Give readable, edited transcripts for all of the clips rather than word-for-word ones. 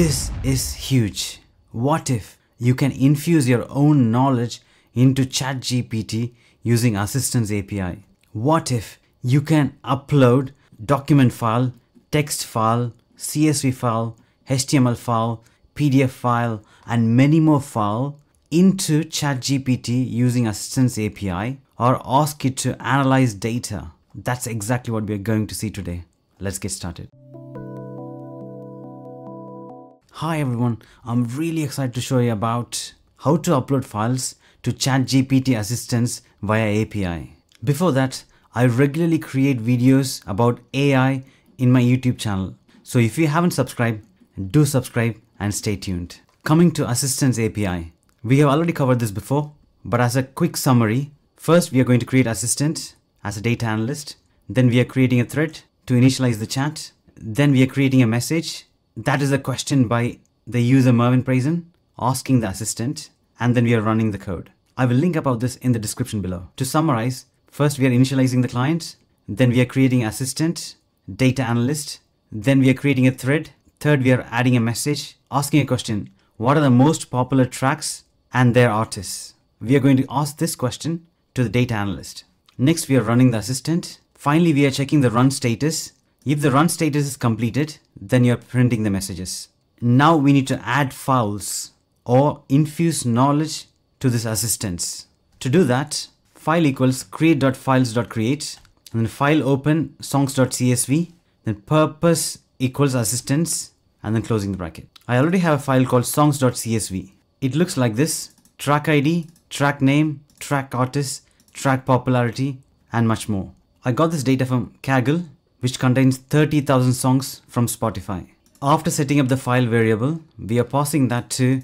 This is huge. What if you can infuse your own knowledge into ChatGPT using Assistant's API? What if you can upload document file, text file, CSV file, HTML file, PDF file, and many more files into ChatGPT using Assistant's API, or ask it to analyze data? That's exactly what we're going to see today. Let's get started. Hi everyone, I'm really excited to show you about how to upload files to ChatGPT Assistants via API. Before that, I regularly create videos about AI in my YouTube channel. So if you haven't subscribed, do subscribe and stay tuned. Coming to Assistant's API, we have already covered this before, but as a quick summary, first we are going to create Assistant as a data analyst. Then we are creating a thread to initialize the chat. Then we are creating a message. That is a question by the user Mervin Praison asking the assistant, and then we are running the code. I will link about this in the description below. To summarize, first we are initializing the client, then we are creating assistant, data analyst, then we are creating a thread. Third, we are adding a message asking a question, what are the most popular tracks and their artists? We are going to ask this question to the data analyst. Next, we are running the assistant. Finally, we are checking the run status. If the run status is completed, then you're printing the messages. Now we need to add files or infuse knowledge to this assistance. To do that, file equals create.files.create, and then file open songs.csv, then purpose equals assistance, and then closing the bracket. I already have a file called songs.csv. It looks like this: track ID, track name, track artist, track popularity, and much more. I got this data from Kaggle, which contains 30,000 songs from Spotify. After setting up the file variable, we are passing that to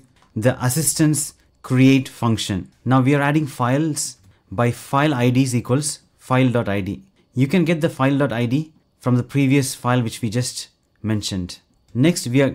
the assistant's create function. Now we are adding files by file IDs equals file.id. You can get the file.id from the previous file which we just mentioned. Next, we are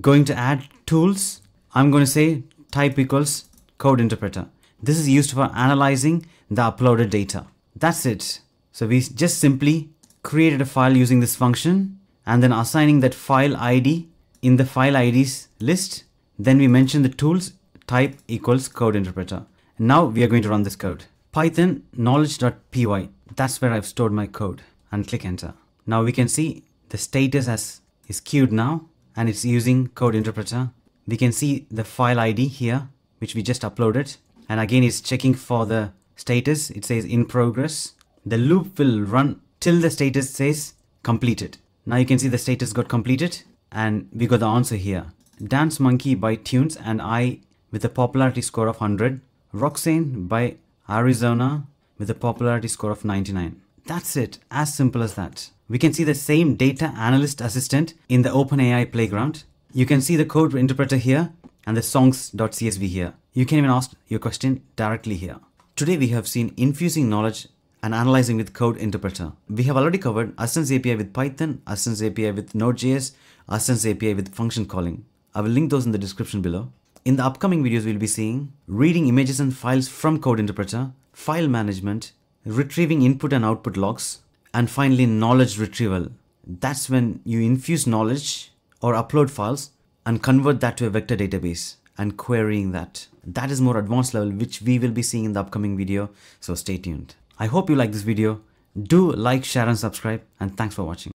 going to add tools. I'm going to say type equals code interpreter. This is used for analyzing the uploaded data. That's it. So we just simply created a file using this function and then assigning that file ID in the file IDs list. Then we mention the tools type equals code interpreter. Now we are going to run this code. Python knowledge.py. That's where I've stored my code, and click enter. Now we can see the status is queued now, and it's using code interpreter. We can see the file ID here, which we just uploaded. And again, it's checking for the status. It says in progress. The loop will run till the status says completed. Now you can see the status got completed, and we got the answer here. Dance Monkey by Tunes and I with a popularity score of 100. Roxanne by Arizona with a popularity score of 99. That's it, as simple as that. We can see the same data analyst assistant in the OpenAI playground. You can see the code interpreter here and the songs.csv here. You can even ask your question directly here. Today we have seen infusing knowledge and analyzing with code interpreter. We have already covered Assistant's API with Python, Assistant's API with Node.js, Assistant's API with function calling. I will link those in the description below. In the upcoming videos, we'll be seeing reading images and files from code interpreter, file management, retrieving input and output logs, and finally knowledge retrieval. That's when you infuse knowledge or upload files and convert that to a vector database and querying that. That is more advanced level, which we will be seeing in the upcoming video, so stay tuned. I hope you like this video. Do like, share, and subscribe, and thanks for watching.